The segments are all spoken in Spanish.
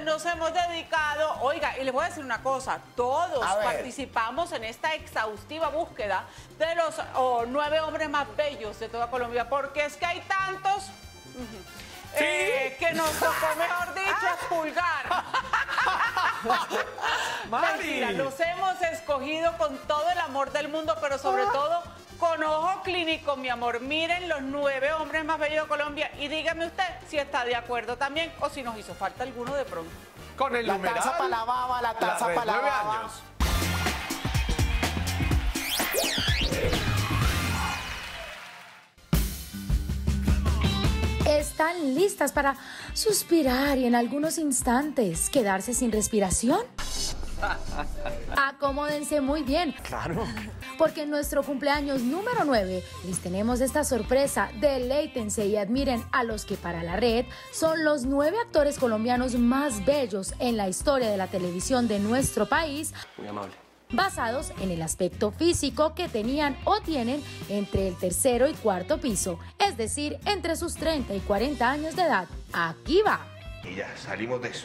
nos hemos dedicado, oiga, y les voy a decir una cosa, todos participamos en esta exhaustiva búsqueda de los 9 hombres más bellos de toda Colombia, porque es que hay tantos que nos tocó, mejor dicho, pulgar. Mentira, los hemos escogido con todo el amor del mundo, pero sobre todo con ojo clínico, mi amor. Miren los 9 hombres más bellos de Colombia y dígame usted si está de acuerdo también o si nos hizo falta alguno de pronto. Con el numeral. La taza para la baba, la taza para la baba. 9 años. ¿Están listas para suspirar y en algunos instantes quedarse sin respiración? Acomódense muy bien. Claro. Porque en nuestro cumpleaños número 9 les tenemos esta sorpresa. Deleítense y admiren a los que para La Red son los 9 actores colombianos más bellos en la historia de la televisión de nuestro país. Muy amable. Basados en el aspecto físico que tenían o tienen entre el 3.º y 4.º piso, es decir, entre sus 30 y 40 años de edad. Aquí va. Y ya, salimos de eso.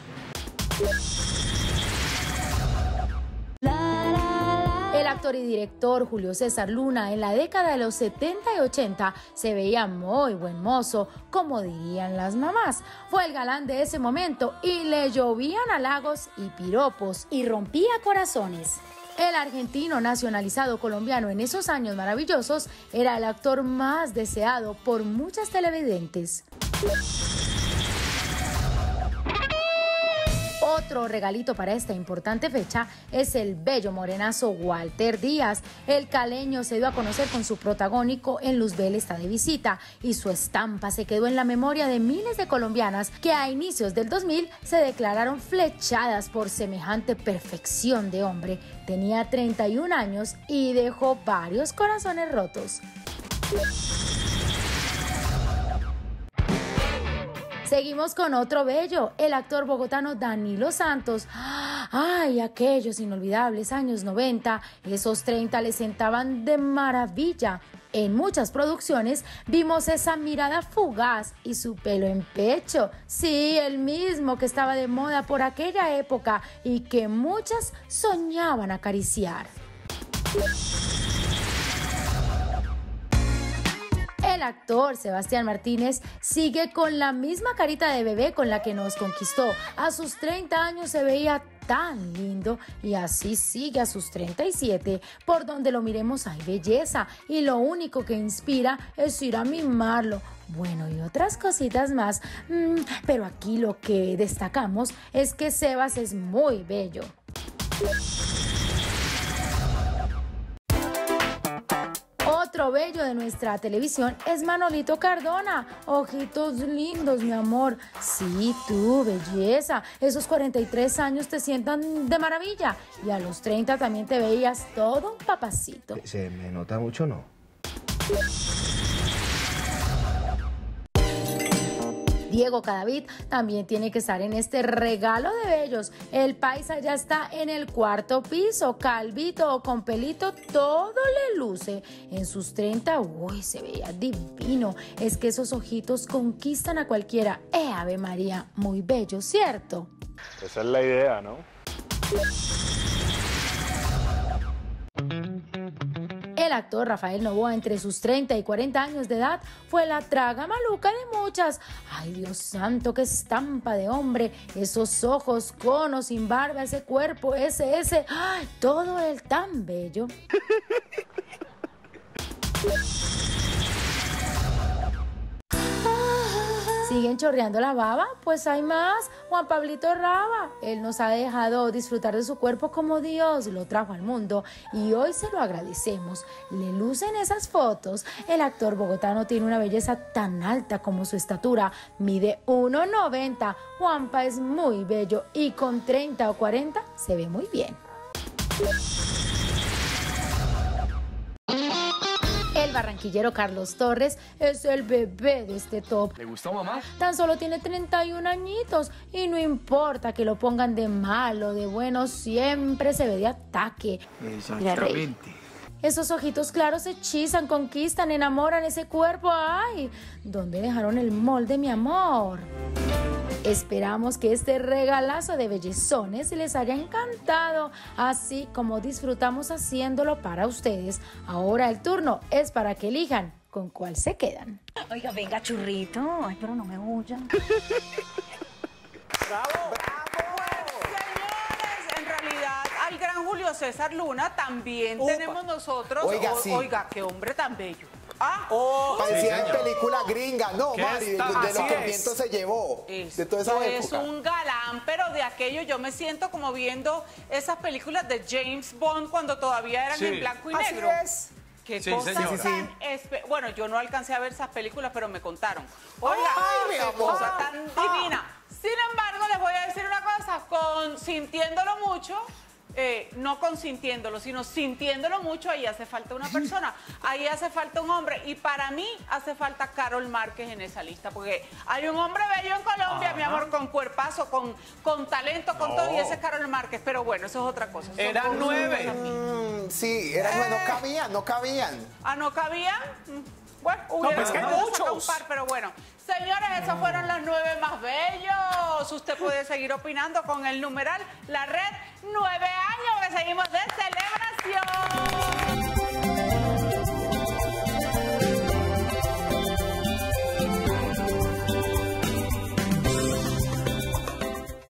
El actor y director Julio César Luna en la década de los 70 y 80 se veía muy buen mozo, como dirían las mamás. Fue el galán de ese momento y le llovían halagos y piropos y rompía corazones. El argentino nacionalizado colombiano en esos años maravillosos era el actor más deseado por muchas televidentes. Otro regalito para esta importante fecha es el bello morenazo Walter Díaz. El caleño se dio a conocer con su protagónico en Luzbel está de visita y su estampa se quedó en la memoria de miles de colombianas que a inicios del 2000 se declararon flechadas por semejante perfección de hombre. Tenía 31 años y dejó varios corazones rotos. Seguimos con otro bello, el actor bogotano Danilo Santos. ¡Ay, aquellos inolvidables años 90! Esos 30 le sentaban de maravilla. En muchas producciones vimos esa mirada fugaz y su pelo en pecho. Sí, el mismo que estaba de moda por aquella época y que muchas soñaban acariciar. El actor Sebastián Martínez sigue con la misma carita de bebé con la que nos conquistó. A sus 30 años se veía tan lindo y así sigue a sus 37. Por donde lo miremos hay belleza y lo único que inspira es ir a mimarlo. Bueno, y otras cositas más, pero aquí lo que destacamos es que Sebas es muy bello. Otro bello de nuestra televisión es Manolito Cardona. Ojitos lindos, mi amor. Sí, tú, belleza. Esos 43 años te sientan de maravilla. Y a los 30 también te veías todo un papacito. ¿Se me nota mucho o no? Diego Cadavid también tiene que estar en este regalo de bellos. El paisa ya está en el 4.º piso, calvito o con pelito, todo le luce. En sus 30, uy, se veía divino. Es que esos ojitos conquistan a cualquiera. Ave María, muy bello, ¿cierto? Esa es la idea, ¿no? El actor Rafael Novoa, entre sus 30 y 40 años de edad, fue la traga maluca de muchas. ¡Ay, Dios santo, qué estampa de hombre! Esos ojos, conos, sin barba, ese cuerpo, ese... ¡Ay, todo él tan bello! ¿Siguen chorreando la baba? Pues hay más. Juan Pablito Raba. Él nos ha dejado disfrutar de su cuerpo como Dios lo trajo al mundo y hoy se lo agradecemos. Le lucen esas fotos. El actor bogotano tiene una belleza tan alta como su estatura. Mide 1.90. Juanpa es muy bello y con 30 o 40 se ve muy bien. El barranquillero Carlos Torres es el bebé de este top. ¿Le gustó, mamá? Tan solo tiene 31 añitos y no importa que lo pongan de malo, de bueno, siempre se ve de ataque. Exactamente. Esos ojitos claros hechizan, conquistan, enamoran ese cuerpo. ¡Ay! ¿Dónde dejaron el molde, mi amor? Esperamos que este regalazo de bellezones les haya encantado, así como disfrutamos haciéndolo para ustedes. Ahora el turno es para que elijan con cuál se quedan. Oiga, venga, churrito. Ay, pero no me huyan. ¡Bravo! El gran Julio César Luna también tenemos nosotros. Oiga, oiga, qué hombre tan bello. Ah, parecía en película gringa, no, Mari, de los que viento se llevó. Eso. De toda esa época. Es un galán, pero de aquello yo me siento como viendo esas películas de James Bond cuando todavía eran en blanco y negro. Así es. Qué cosas tan bueno, yo no alcancé a ver esas películas, pero me contaron. Oiga, qué cosa tan divina. Sin embargo, les voy a decir una cosa, consintiéndolo mucho. No consintiéndolo, sino sintiéndolo mucho, ahí hace falta una persona, ahí hace falta un hombre, y para mí hace falta Carol Márquez en esa lista, porque hay un hombre bello en Colombia, mi amor, con cuerpazo, con talento, con todo, y ese es Carol Márquez, pero bueno, eso es otra cosa. Eran 9. Sí, eran 9, no cabían, no cabían. Ah, ¿no cabían? Bueno, hubieran sacado un par, pero bueno. Señores, esos fueron los 9 más bellos. Usted puede seguir opinando con el numeral La Red 9 años, que seguimos de celebración.